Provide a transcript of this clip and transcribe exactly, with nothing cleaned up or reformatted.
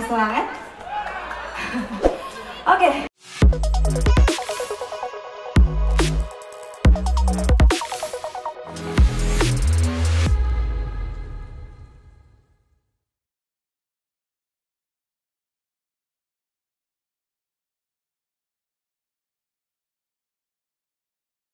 mahasiswa.